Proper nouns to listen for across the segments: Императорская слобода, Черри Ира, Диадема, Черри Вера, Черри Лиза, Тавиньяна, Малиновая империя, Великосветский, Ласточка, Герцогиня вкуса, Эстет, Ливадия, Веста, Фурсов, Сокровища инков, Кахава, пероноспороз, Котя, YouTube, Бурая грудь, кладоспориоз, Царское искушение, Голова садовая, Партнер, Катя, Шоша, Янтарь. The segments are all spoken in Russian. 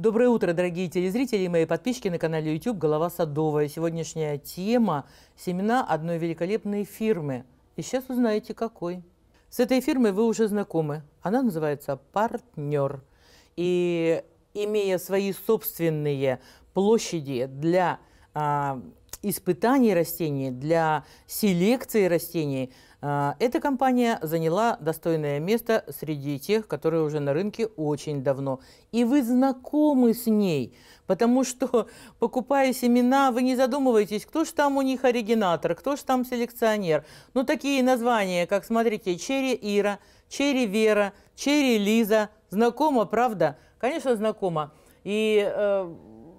Доброе утро, дорогие телезрители и мои подписчики на канале YouTube «Голова садовая». Сегодняшняя тема – семена одной великолепной фирмы. И сейчас узнаете, какой. С этой фирмой вы уже знакомы. Она называется «Партнер». И имея свои собственные площади для испытаний растений, для селекции растений, эта компания заняла достойное место среди тех, которые уже на рынке очень давно. И вы знакомы с ней, потому что, покупая семена, вы не задумываетесь, кто же там у них оригинатор, кто же там селекционер. Ну, такие названия, как, смотрите, Черри Ира, Черри Вера, Черри Лиза. Знакомо, правда? Конечно, знакомо. И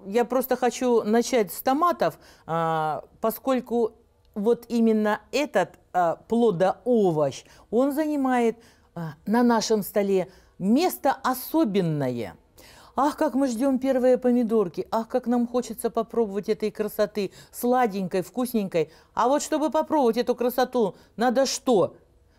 я просто хочу начать с томатов, поскольку вот именно этот плодоовощ, он занимает на нашем столе место особенное. Ах, как мы ждем первые помидорки, ах, как нам хочется попробовать этой красоты, сладенькой, вкусненькой. А вот чтобы попробовать эту красоту, надо что?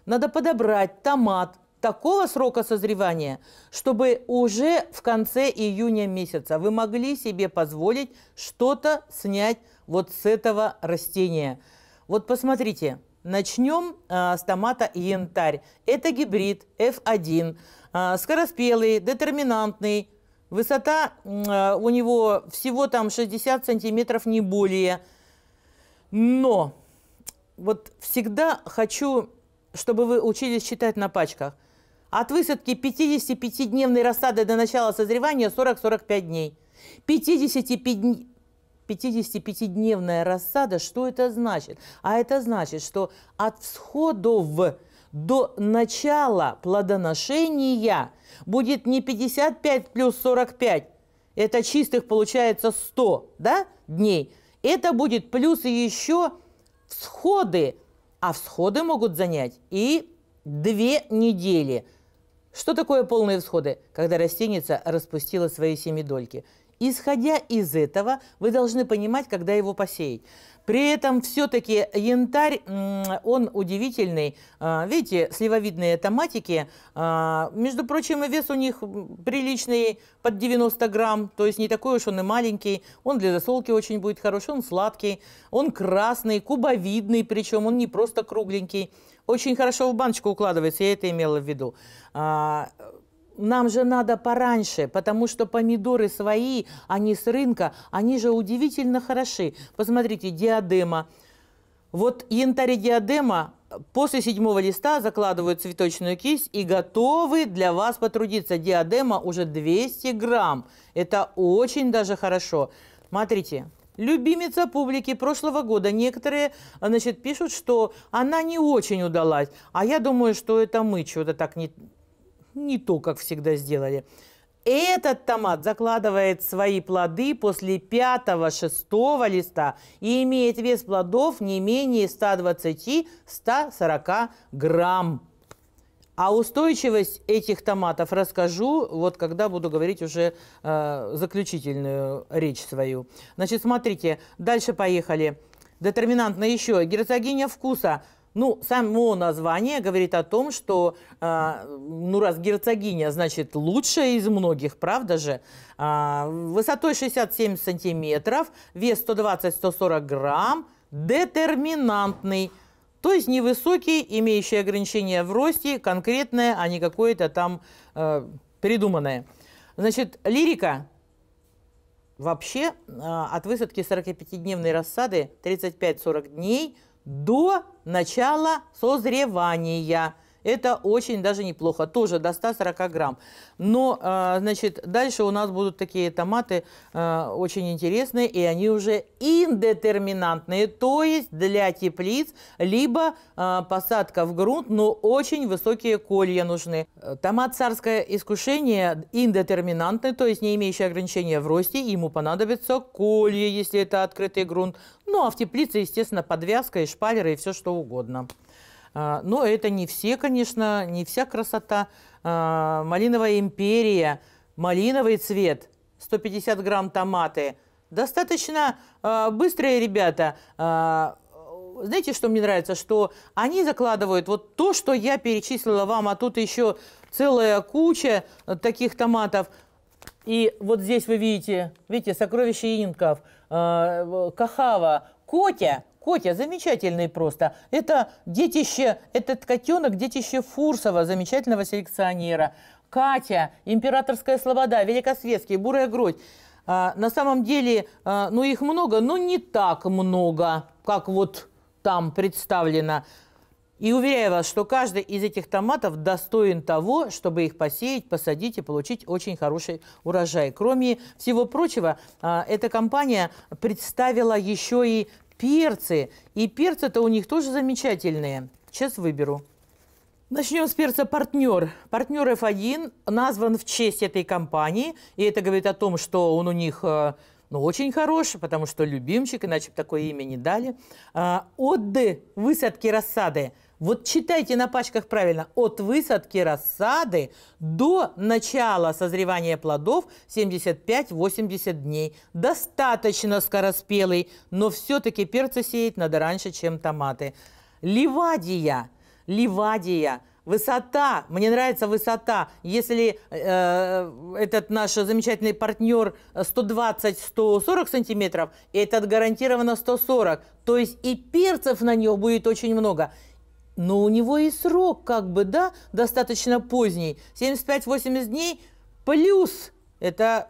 Надо подобрать томат такого срока созревания, чтобы уже в конце июня месяца вы могли себе позволить что-то снять вот с этого растения. Вот посмотрите, начнем с томата «Янтарь». Это гибрид F1, скороспелый, детерминантный. Высота у него всего там 60 сантиметров, не более. Но вот всегда хочу, чтобы вы учились читать на пачках. От высадки 55-дневной рассады до начала созревания 40-45 дней. 55-дневная рассада, что это значит? А это значит, что от всходов до начала плодоношения будет не 55 плюс 45, это чистых получается 100, да, дней. Это будет плюс еще всходы, а всходы могут занять и 2 недели. Что такое полные всходы? Когда растеница распустила свои семидольки. Исходя из этого, вы должны понимать, когда его посеять. При этом все-таки янтарь, он удивительный. Видите, сливовидные томатики. Между прочим, и вес у них приличный, под 90 грамм. То есть не такой уж он и маленький. Он для засолки очень будет хороший, он сладкий. Он красный, кубовидный, причем он не просто кругленький. Очень хорошо в баночку укладывается, я это имела в виду. Нам же надо пораньше, потому что помидоры свои, они с рынка, они же удивительно хороши. Посмотрите, диадема. Вот янтарь и диадема после 7-го листа закладывают цветочную кисть и готовы для вас потрудиться. Диадема уже 200 грамм. Это очень даже хорошо. Смотрите. Любимица публики прошлого года. Некоторые, значит, пишут, что она не очень удалась. А я думаю, что это мы что-то так не то, как всегда сделали. Этот томат закладывает свои плоды после 5-6 листа и имеет вес плодов не менее 120-140 грамм. А устойчивость этих томатов расскажу, вот когда буду говорить уже заключительную речь свою. Значит, смотрите, дальше поехали. Детерминантно еще. Герцогиня вкуса. Ну, само название говорит о том, что, ну, раз герцогиня, значит, лучшая из многих, правда же? Высотой 67 сантиметров, вес 120-140 грамм, детерминантный. То есть невысокий, имеющий ограничения в росте, конкретное, а не какое-то там придуманное. Значит, лирика. Вообще, от высадки 45-дневной рассады 35-40 дней до начала созревания. Это очень даже неплохо, тоже до 140 грамм. Но, значит, дальше у нас будут такие томаты очень интересные, и они уже индетерминантные, то есть для теплиц, либо посадка в грунт, но очень высокие колья нужны. Томат «Царское искушение» индетерминантный, то есть не имеющий ограничения в росте, ему понадобится колья, если это открытый грунт. Ну, а в теплице, естественно, подвязка и шпалеры, и все что угодно. Но это не все, конечно, не вся красота. Малиновая империя, малиновый цвет, 150 грамм томаты. Достаточно быстрые ребята. Знаете, что мне нравится? Что они закладывают вот то, что я перечислила вам, а тут еще целая куча таких томатов. И вот здесь вы видите, сокровища инков, Кахава, Котя. Котя замечательный просто. Это детище, этот котенок, детище Фурсова, замечательного селекционера. Катя, Императорская слобода, Великосветский, Бурая грудь. На самом деле, ну их много, но не так много, как вот там представлено. И уверяю вас, что каждый из этих томатов достоин того, чтобы их посеять, посадить и получить очень хороший урожай. Кроме всего прочего, эта компания представила еще и перцы. И перцы-то у них тоже замечательные. Сейчас выберу. Начнем с перца «Партнер». «Партнер F1» назван в честь этой компании. И это говорит о том, что он у них... Ну, очень хороший, потому что любимчик, иначе бы такое имя не дали. Отды высадки рассады. Вот читайте на пачках правильно. От высадки рассады до начала созревания плодов 75-80 дней. Достаточно скороспелый, но все-таки перцы сеять надо раньше, чем томаты. Ливадия. Ливадия. Высота, мне нравится высота. Если этот наш замечательный партнер 120-140 сантиметров, этот гарантированно 140. То есть и перцев на него будет очень много. Но у него и срок, как бы, да, достаточно поздний. 75-80 дней плюс это...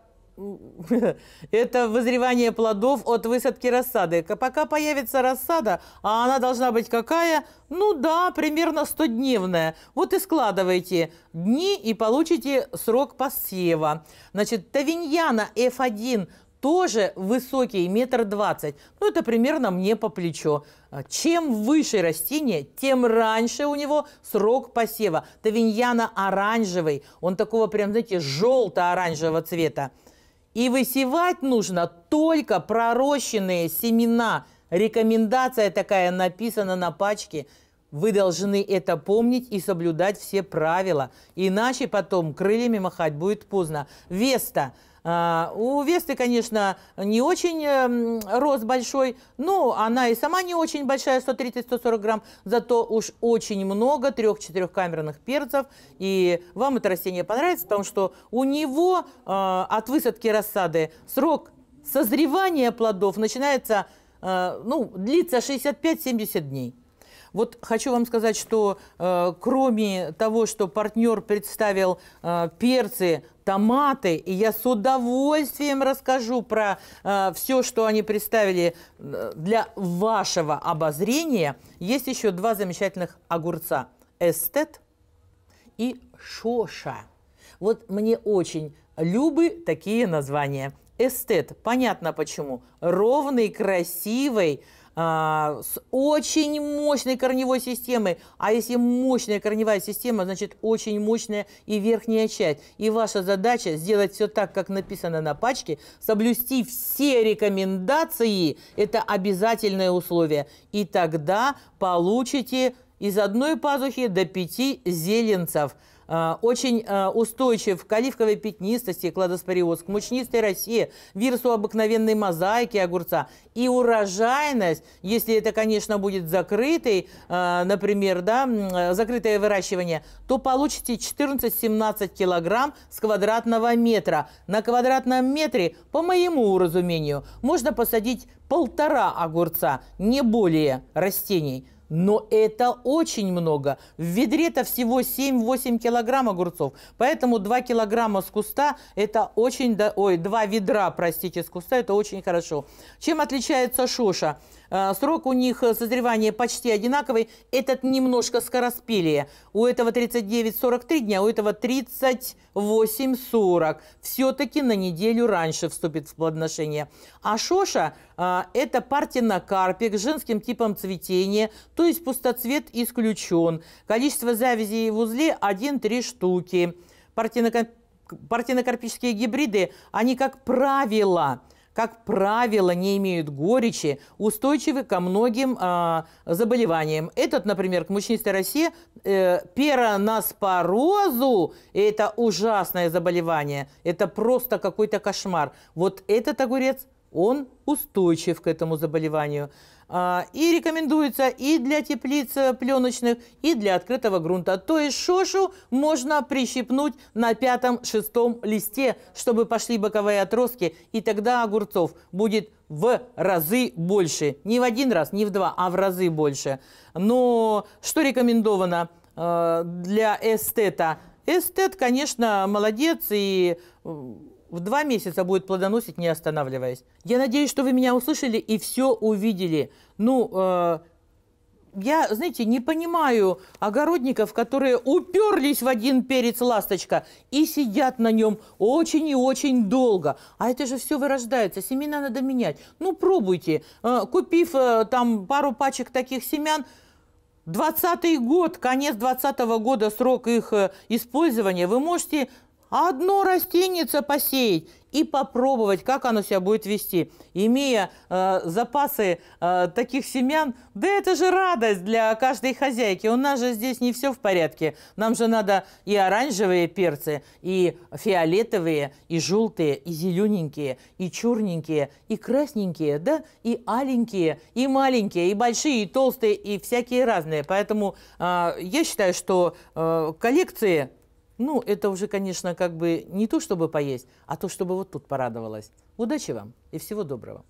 Это вызревание плодов от высадки рассады. Пока появится рассада, а она должна быть какая? Ну да, примерно 100-дневная. Вот и складывайте дни и получите срок посева. Значит, Тавиньяна F1 тоже высокий, 1,20 м. Ну, это примерно мне по плечо. Чем выше растение, тем раньше у него срок посева. Тавиньяна оранжевый. Он такого прям, знаете, желто-оранжевого цвета. И высевать нужно только пророщенные семена. Рекомендация такая написана на пачке. Вы должны это помнить и соблюдать все правила. Иначе потом крыльями махать будет поздно. Веста. У Весты, конечно, не очень рост большой, но она и сама не очень большая, 130-140 грамм, зато уж очень много 3-4-камерных перцев, и вам это растение понравится, потому что у него от высадки рассады срок созревания плодов начинается, ну, длится 65-70 дней. Вот хочу вам сказать, что кроме того, что партнер представил перцы, томаты, и я с удовольствием расскажу про все, что они представили для вашего обозрения, есть еще два замечательных огурца – Эстет и Шоша. Вот мне очень любы такие названия. Эстет, понятно почему, ровный, красивый, с очень мощной корневой системой. А если мощная корневая система, значит очень мощная и верхняя часть. И ваша задача сделать все так, как написано на пачке, соблюсти все рекомендации, это обязательное условие. И тогда получите из одной пазухи до 5 зеленцев. Очень устойчив к оливковой пятнистости, кладоспориоз, к мучнистой росе, вирусу обыкновенной мозаики огурца. И урожайность, если это, конечно, будет закрытый, например, да, закрытое выращивание, то получите 14-17 килограмм с квадратного метра. На квадратном метре, по моему разумению, можно посадить 1,5 огурца, не более, растений. Но это очень много. В ведре-то всего 7-8 килограмм огурцов. Поэтому 2 килограмма с куста, это очень... Ой, 2 ведра, простите, с куста, это очень хорошо. Чем отличается Шоша? Срок у них созревания почти одинаковый. Этот немножко скороспелее. У этого 39-43 дня, у этого 38-40. Все-таки на неделю раньше вступит в плодоношение. А Шоша – это партенокарпик с женским типом цветения, то есть пустоцвет исключен. Количество завязей в узле 1-3 штуки. Партенокарпические гибриды, они, как правило, не имеют горечи, устойчивы ко многим заболеваниям. Этот, например, к мучнистой росе, пероноспорозу, это ужасное заболевание, это просто какой-то кошмар. Вот этот огурец, он устойчив к этому заболеванию. И рекомендуется и для теплиц пленочных, и для открытого грунта. То есть шошу можно прищипнуть на 5-6 листе, чтобы пошли боковые отростки, и тогда огурцов будет в разы больше. Не в один раз, не в два, а в разы больше. Но что рекомендовано для эстета? Эстет, конечно, молодец, и в 2 месяца будет плодоносить, не останавливаясь. Я надеюсь, что вы меня услышали и все увидели. Ну, я, знаете, не понимаю огородников, которые уперлись в один перец ласточка и сидят на нем очень и очень долго. А это же все вырождается, семена надо менять. Ну, пробуйте. Купив там пару пачек таких семян, 20-й год, конец 20-го года срок их использования, вы можете одно растение посеять и попробовать, как оно себя будет вести. Имея запасы таких семян, да это же радость для каждой хозяйки. У нас же здесь не все в порядке. Нам же надо и оранжевые перцы, и фиолетовые, и желтые, и зелененькие, и черненькие, и красненькие, да, и аленькие, и маленькие, и большие, и толстые, и всякие разные. Поэтому я считаю, что коллекции... Ну, это уже, конечно, как бы не то, чтобы поесть, а то, чтобы вот тут порадовалась. Удачи вам и всего доброго.